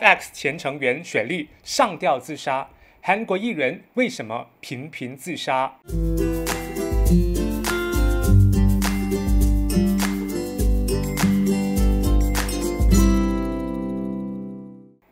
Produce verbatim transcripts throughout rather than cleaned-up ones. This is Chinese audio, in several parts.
f(x) 前成员雪莉上吊自杀，韩国艺人为什么频频自杀？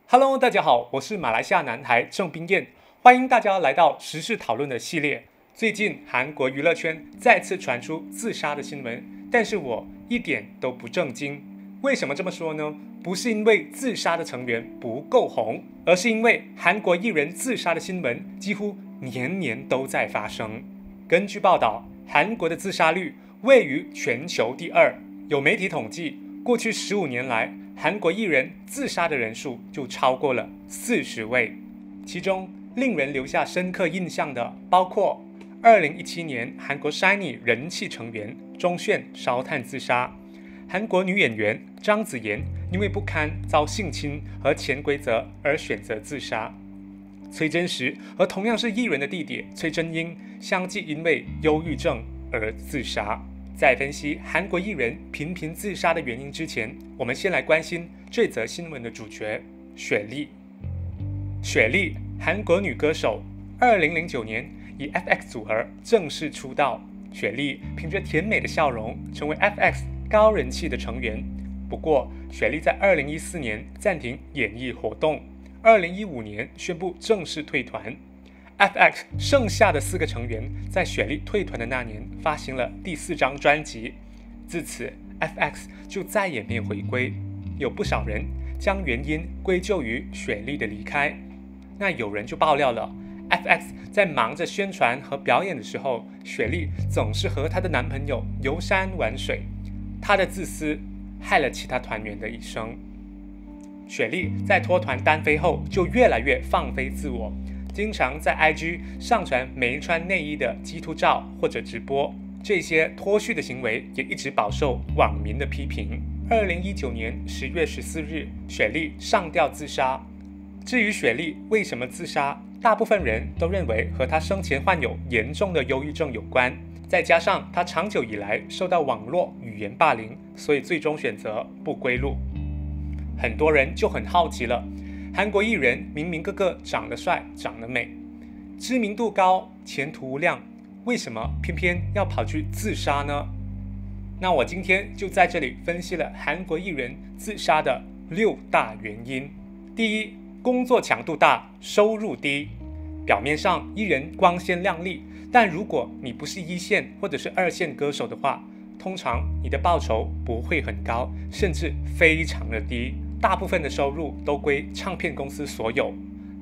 Hello， 大家好，我是马来西亚男孩郑彬彦，欢迎大家来到时事讨论的系列。最近韩国娱乐圈再次传出自杀的新闻，但是我一点都不震惊。为什么这么说呢？不是因为自杀的成员不够红，而是因为韩国艺人自杀的新闻几乎年年都在发生。根据报道，韩国的自杀率位于全球第二。有媒体统计，过去十五年来， 韩国艺人自杀的人数就超过了四十位，其中令人留下深刻印象的包括二零一七年韩国 SHINee 人气成员钟铉烧炭自杀，韩国女演员张紫妍因为不堪遭性侵和潜规则而选择自杀，崔真实和同样是艺人的弟弟崔真英相继因为忧郁症而自杀。 在分析韩国艺人频频自杀的原因之前，我们先来关心这则新闻的主角雪莉。雪莉，韩国女歌手， 二零零九年以 f(x) 组合正式出道。雪莉凭着甜美的笑容成为 f(x) 高人气的成员。不过，雪莉在二零一四年暂停演艺活动， 二零一五年宣布正式退团。 f(x) 剩下的四个成员在雪莉退团的那年发行了第四张专辑，自此 f(x) 就再也没有回归。有不少人将原因归咎于雪莉的离开。那有人就爆料了 ，f(x) 在忙着宣传和表演的时候，雪莉总是和她的男朋友游山玩水。她的自私害了其他团员的一生。雪莉在脱团单飞后就越来越放飞自我。 经常在 I G 上传没穿内衣的G图照或者直播，这些脱序的行为也一直饱受网民的批评。二零一九年十月十四日，雪莉上吊自杀。至于雪莉为什么自杀，大部分人都认为和她生前患有严重的忧郁症有关，再加上她长久以来受到网络语言霸凌，所以最终选择不归路。很多人就很好奇了。 韩国艺人明明个个长得帅、长得美，知名度高、前途无量，为什么偏偏要跑去自杀呢？那我今天就在这里分析了韩国艺人自杀的六大原因。第一，工作强度大，收入低。表面上艺人光鲜亮丽，但如果你不是一线或者是二线歌手的话，通常你的报酬不会很高，甚至非常的低。 大部分的收入都归唱片公司所有，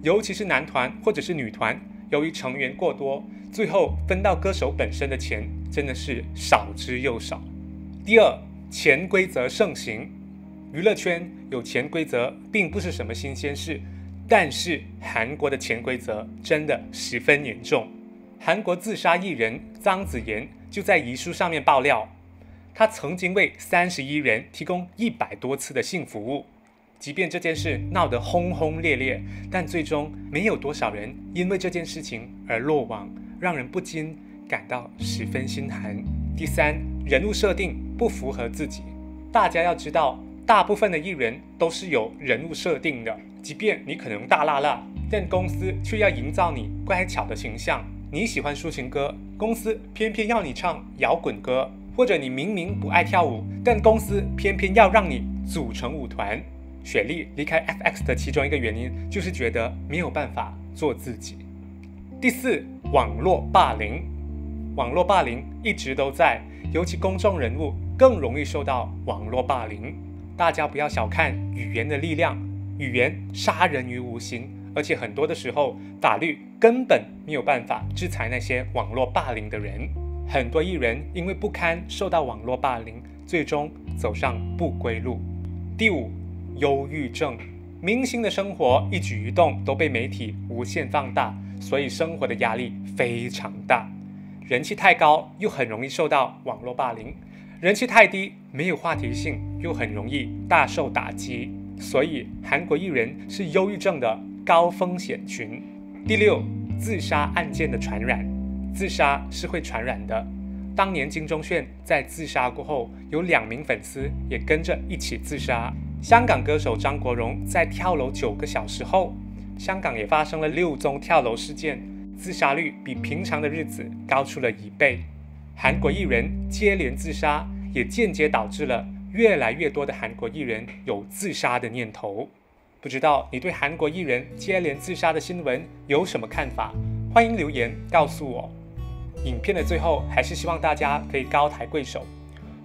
尤其是男团或者是女团，由于成员过多，最后分到歌手本身的钱真的是少之又少。第二，潜规则盛行，娱乐圈有潜规则并不是什么新鲜事，但是韩国的潜规则真的十分严重。韩国自杀艺人张紫妍就在遗书上面爆料，她曾经为三十一人提供一百多次的性服务。 即便这件事闹得轰轰烈烈，但最终没有多少人因为这件事情而落网，让人不禁感到十分心寒。第三，人物设定不符合自己。大家要知道，大部分的艺人都是有人物设定的，即便你可能大辣辣，但公司却要营造你乖巧的形象。你喜欢抒情歌，公司偏偏要你唱摇滚歌；或者你明明不爱跳舞，但公司偏偏要让你组成舞团。 雪莉离开 f(x) 的其中一个原因就是觉得没有办法做自己。第四，网络霸凌，网络霸凌一直都在，尤其公众人物更容易受到网络霸凌。大家不要小看语言的力量，语言杀人于无形，而且很多的时候法律根本没有办法制裁那些网络霸凌的人。很多艺人因为不堪受到网络霸凌，最终走上不归路。第五。 忧郁症，明星的生活一举一动都被媒体无限放大，所以生活的压力非常大。人气太高又很容易受到网络霸凌，人气太低没有话题性又很容易大受打击。所以韩国艺人是忧郁症的高风险群。第六，自杀案件的传染，自杀是会传染的。当年金钟铉在自杀过后，有两名粉丝也跟着一起自杀。香港歌手张国荣在跳楼九个小时后，香港也发生了六宗跳楼事件，自杀率比平常的日子高出了一倍。韩国艺人接连自杀，也间接导致了越来越多的韩国艺人有自杀的念头。不知道你对韩国艺人接连自杀的新闻有什么看法？欢迎留言告诉我。影片的最后，还是希望大家可以高抬贵手。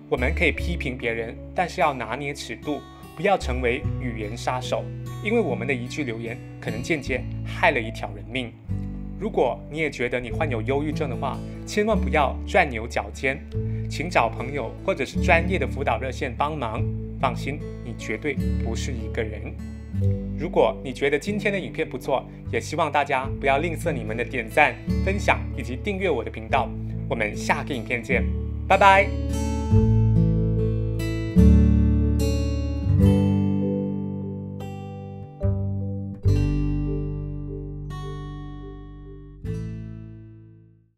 我们可以批评别人，但是要拿捏尺度。 不要成为语言杀手，因为我们的一句留言可能间接害了一条人命。如果你也觉得你患有忧郁症的话，千万不要钻牛角尖，请找朋友或者是专业的辅导热线帮忙。放心，你绝对不是一个人。如果你觉得今天的影片不错，也希望大家不要吝啬你们的点赞、分享以及订阅我的频道。我们下个影片见，拜拜。